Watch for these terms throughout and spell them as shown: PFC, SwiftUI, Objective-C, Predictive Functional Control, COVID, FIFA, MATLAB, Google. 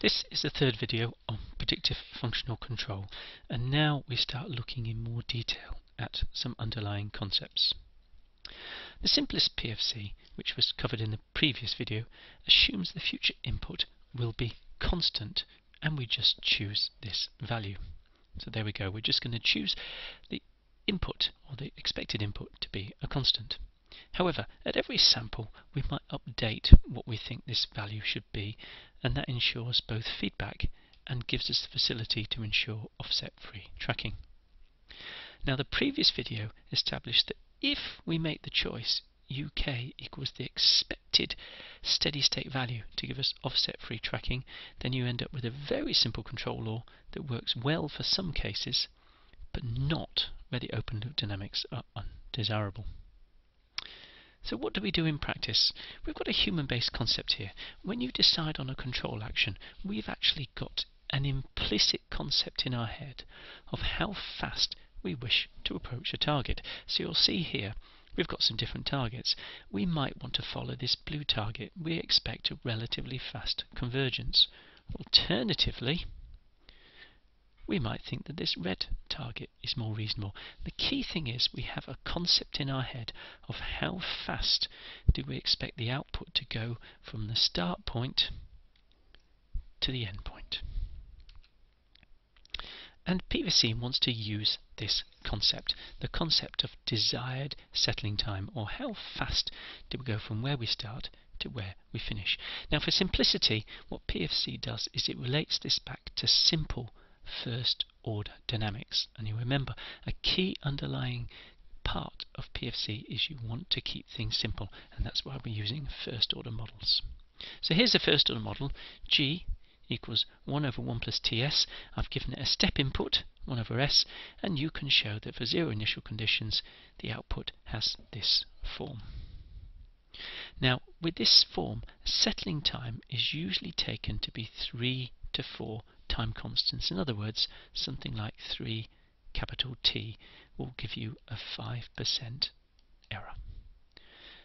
This is the third video on predictive functional control, and now we start looking in more detail at some underlying concepts. The simplest PFC, which was covered in the previous video, assumes the future input will be constant, and we just choose this value. So there we go, we're just going to choose the input, or the expected input, to be a constant. However, at every sample we might update what we think this value should be, and that ensures both feedback and gives us the facility to ensure offset-free tracking. Now, the previous video established that if we make the choice UK equals the expected steady-state value to give us offset-free tracking, then you end up with a very simple control law that works well for some cases, but not where the open-loop dynamics are undesirable. So what do we do in practice? We've got a human-based concept here. When you decide on a control action, we've actually got an implicit concept in our head of how fast we wish to approach a target. So you'll see here, we've got some different targets. We might want to follow this blue target. We expect a relatively fast convergence. Alternatively, we might think that this red target is more reasonable. The key thing is we have a concept in our head of how fast do we expect the output to go from the start point to the end point. And PFC wants to use this concept, the concept of desired settling time, or how fast do we go from where we start to where we finish. Now, for simplicity, what PFC does is it relates this back to simple first order dynamics, and you remember a key underlying part of PFC is you want to keep things simple, and that's why we're using first order models. So here's a first order model. G equals 1 over 1 plus TS. I've given it a step input, 1 over S, and you can show that for zero initial conditions the output has this form. Now, with this form, settling time is usually taken to be 3 to 4 time constants. In other words, something like 3 capital T will give you a 5% error.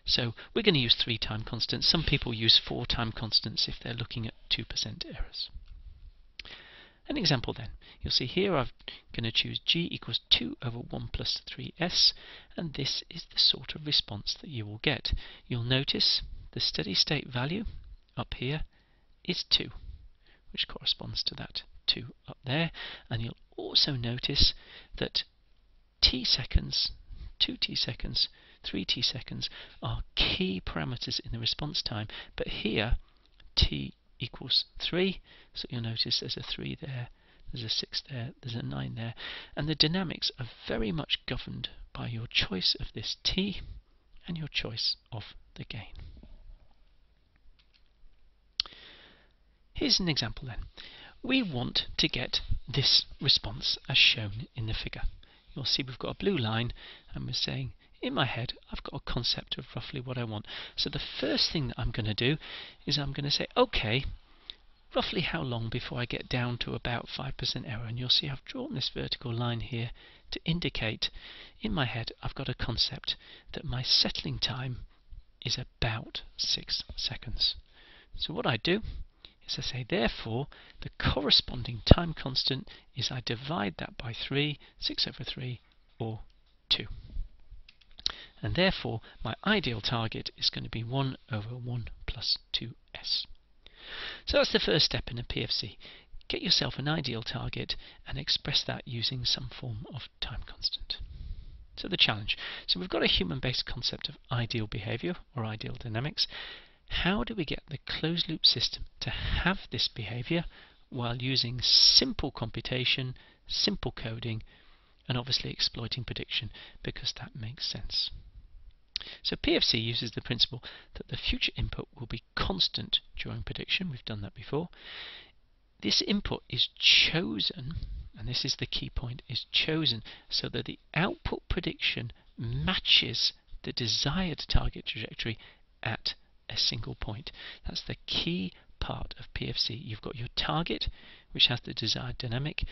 So we're going to use 3 time constants. Some people use 4 time constants if they're looking at 2% errors. An example then. You'll see here I'm going to choose G equals 2 over 1 plus 3S, and this is the sort of response that you will get. You'll notice the steady state value up here is 2, which corresponds to that 2 up there, and you'll also notice that t seconds, 2t seconds, 3t seconds are key parameters in the response time, but here t equals 3, so you'll notice there's a 3 there, there's a 6 there, there's a 9 there, and the dynamics are very much governed by your choice of this t and your choice of the gain. Here's an example then. We want to get this response as shown in the figure. You'll see we've got a blue line, and we're saying in my head I've got a concept of roughly what I want. So the first thing that I'm going to do is I'm going to say, okay, roughly how long before I get down to about 5% error? And you'll see I've drawn this vertical line here to indicate in my head I've got a concept that my settling time is about 6 seconds. So what I do is I say, therefore, the corresponding time constant is I divide that by 3, 6 over 3, or 2. And therefore, my ideal target is going to be 1 over 1 plus 2s. So that's the first step in a PFC. Get yourself an ideal target and express that using some form of time constant. So the challenge. So we've got a human-based concept of ideal behavior, or ideal dynamics. How do we get the closed-loop system to have this behaviour while using simple computation, simple coding, and obviously exploiting prediction, because that makes sense? So PFC uses the principle that the future input will be constant during prediction. We've done that before. This input is chosen, and this is the key point, is chosen so that the output prediction matches the desired target trajectory at a single point. That's the key part of PFC. You've got your target, which has the desired dynamic,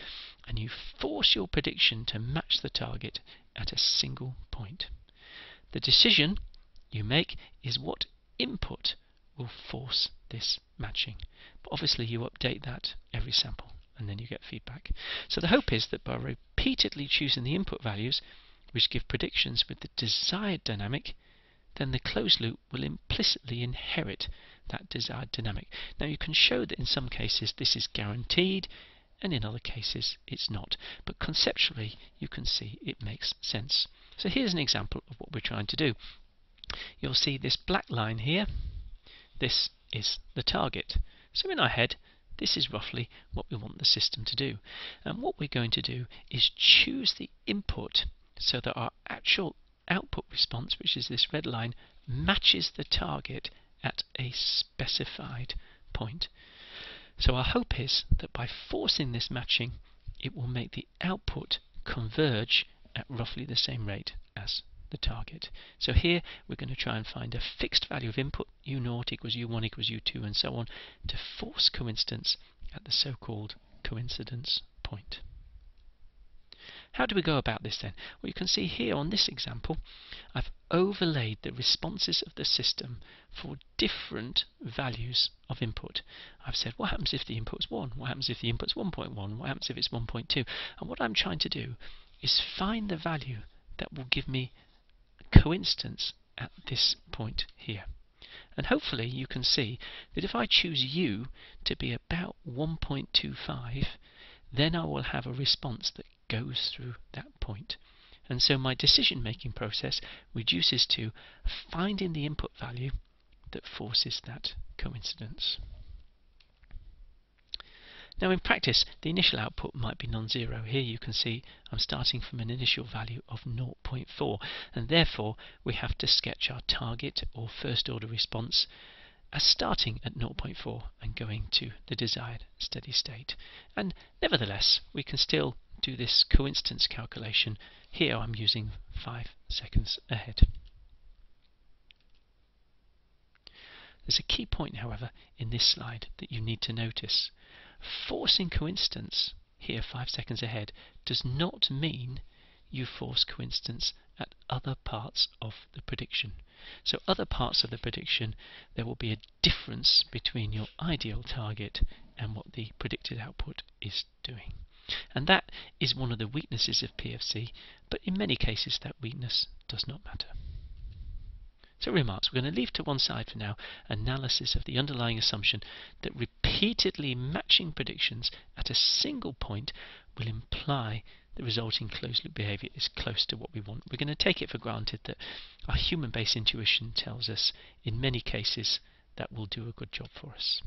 and you force your prediction to match the target at a single point. The decision you make is what input will force this matching. But obviously you update that every sample and then you get feedback. So the hope is that by repeatedly choosing the input values which give predictions with the desired dynamic, then the closed loop will implicitly inherit that desired dynamic. Now you can show that in some cases this is guaranteed and in other cases it's not, but conceptually you can see it makes sense. So here's an example of what we're trying to do. You'll see this black line here, this is the target. So in our head this is roughly what we want the system to do, and what we're going to do is choose the input so that our actual output response, which is this red line, matches the target at a specified point. So our hope is that by forcing this matching it will make the output converge at roughly the same rate as the target. So here we're going to try and find a fixed value of input, u0 equals u1 equals u2 and so on, to force coincidence at the so-called coincidence point. How do we go about this then? Well, you can see here on this example I've overlaid the responses of the system for different values of input. I've said what happens if the input's 1, what happens if the input's 1.1, what happens if it's 1.2, and what I'm trying to do is find the value that will give me coincidence at this point here. And hopefully you can see that if I choose u to be about 1.25, then I will have a response that goes through that point. And so my decision making process reduces to finding the input value that forces that coincidence. Now in practice the initial output might be non-zero. Here you can see I'm starting from an initial value of 0.4, and therefore we have to sketch our target or first order response as starting at 0.4 and going to the desired steady state. And nevertheless we can still do this coincidence calculation. Here I'm using 5 seconds ahead. There's a key point however in this slide that you need to notice. Forcing coincidence here 5 seconds ahead does not mean you force coincidence at other parts of the prediction. So other parts of the prediction, there will be a difference between your ideal target and what the predicted output is doing. And that is one of the weaknesses of PFC, but in many cases that weakness does not matter. So remarks, we're going to leave to one side for now analysis of the underlying assumption that repeatedly matching predictions at a single point will imply the resulting closed loop behaviour is close to what we want. We're going to take it for granted that our human-based intuition tells us in many cases that will do a good job for us.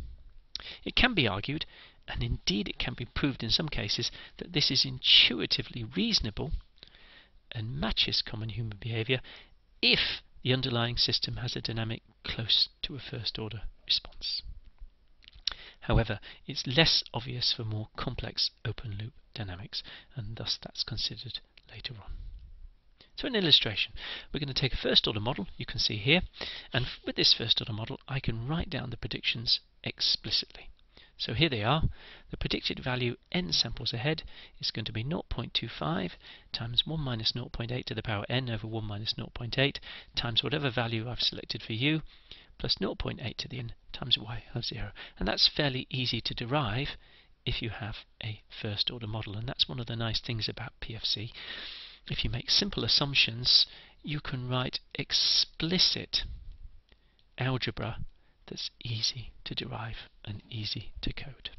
It can be argued, and indeed it can be proved in some cases, that this is intuitively reasonable and matches common human behaviour if the underlying system has a dynamic close to a first order response. However, it's less obvious for more complex open loop dynamics, and thus that's considered later on. So an illustration, we're going to take a first order model, you can see here, and with this first order model I can write down the predictions explicitly. So here they are. The predicted value n samples ahead is going to be 0.25 times 1 minus 0.8 to the power n over 1 minus 0.8 times whatever value I've selected for u plus 0.8 to the n times y of 0. And that's fairly easy to derive if you have a first order model, and that's one of the nice things about PFC. If you make simple assumptions you can write explicit algebra that's easy to derive and easy to code.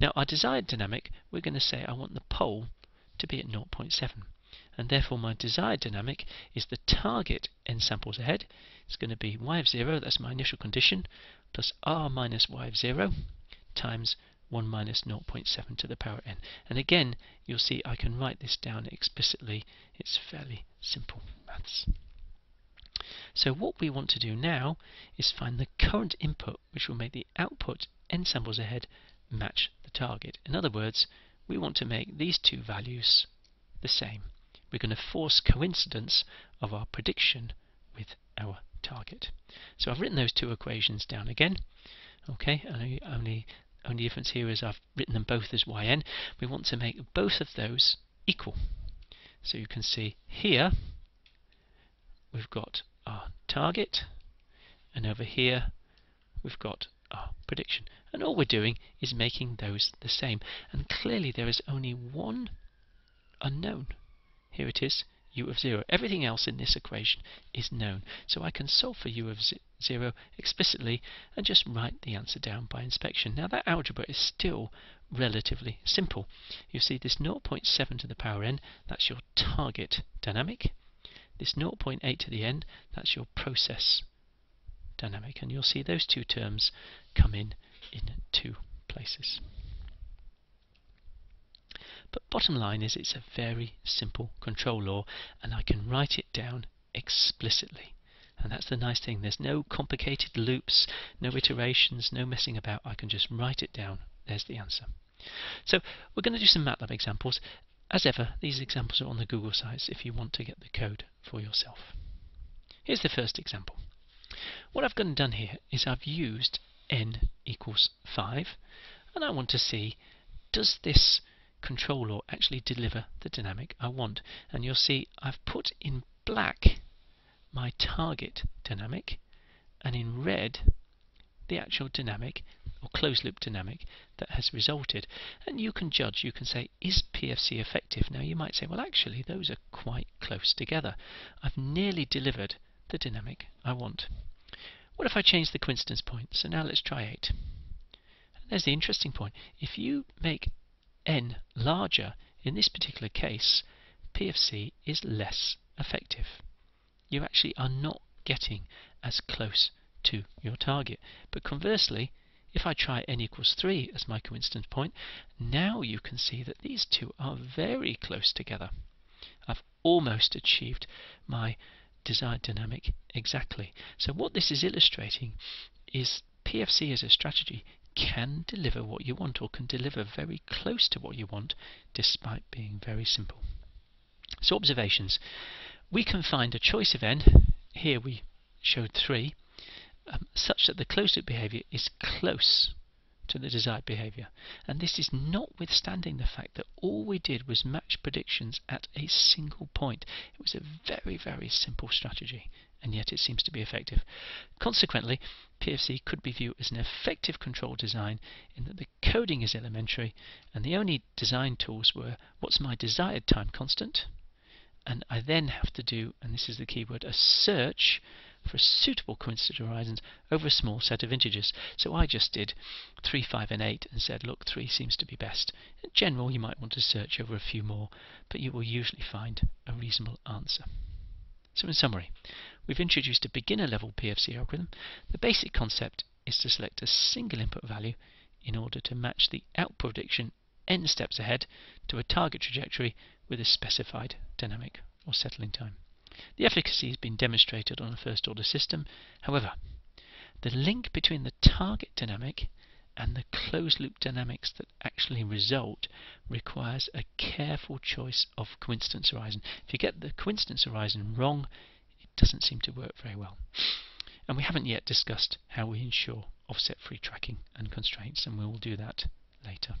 Now our desired dynamic, we're going to say I want the pole to be at 0.7, and therefore my desired dynamic is the target n samples ahead. It's going to be y of 0, that's my initial condition, plus r minus y of 0 times 1 minus 0.7 to the power n. And again you'll see I can write this down explicitly. It's fairly simple maths. So what we want to do now is find the current input which will make the output n samples ahead match the target. In other words, we want to make these two values the same. We're going to force coincidence of our prediction with our target. So I've written those two equations down again. Okay, and only difference here is I've written them both as yn. We want to make both of those equal. So you can see here we've got our target, and over here we've got our prediction. And all we're doing is making those the same. And clearly there is only one unknown. Here it is, u of 0. Everything else in this equation is known. So I can solve for u of 0 explicitly and just write the answer down by inspection. Now that algebra is still relatively simple. You see this 0.7 to the power n, that's your target dynamic. This 0.8 to the n, that's your process dynamic. And you'll see those two terms come in two places. But bottom line is it's a very simple control law, and I can write it down explicitly. And that's the nice thing. There's no complicated loops, no iterations, no messing about. I can just write it down. There's the answer. So we're going to do some MATLAB examples. As ever, these examples are on the Google sites if you want to get the code for yourself. Here's the first example. What I've gone and done here is I've used n equals 5, and I want to see, does this control law actually deliver the dynamic I want? And you'll see I've put in black my target dynamic, and in red the actual dynamic or closed loop dynamic that has resulted. And you can judge, you can say, is PFC effective? Now you might say, well actually those are quite close together. I've nearly delivered the dynamic I want. What if I change the coincidence point? So now let's try 8. And there's the interesting point. If you make n larger, in this particular case, PFC is less effective. You actually are not getting as close to your target. But conversely, if I try n equals 3 as my coincidence point, now you can see that these two are very close together. I've almost achieved my desired dynamic exactly. So what this is illustrating is PFC as a strategy can deliver what you want, or can deliver very close to what you want, despite being very simple. So observations. We can find a choice of n, here we showed 3, such that the closed loop behaviour is close to the desired behaviour. And this is notwithstanding the fact that all we did was match predictions at a single point. It was a very, very simple strategy, and yet it seems to be effective. Consequently, PFC could be viewed as an effective control design in that the coding is elementary, and the only design tools were what's my desired time constant, and I then have to do, and this is the key word, a search for suitable coincident horizons over a small set of integers. So I just did 3, 5 and 8 and said, look, 3 seems to be best. In general, you might want to search over a few more, but you will usually find a reasonable answer. So in summary, we've introduced a beginner level PFC algorithm. The basic concept is to select a single input value in order to match the output prediction n steps ahead to a target trajectory with a specified dynamic or settling time. The efficacy has been demonstrated on a first-order system. However, the link between the target dynamic and the closed-loop dynamics that actually result requires a careful choice of coincidence horizon. If you get the coincidence horizon wrong, it doesn't seem to work very well. And we haven't yet discussed how we ensure offset-free tracking and constraints, and we will do that later.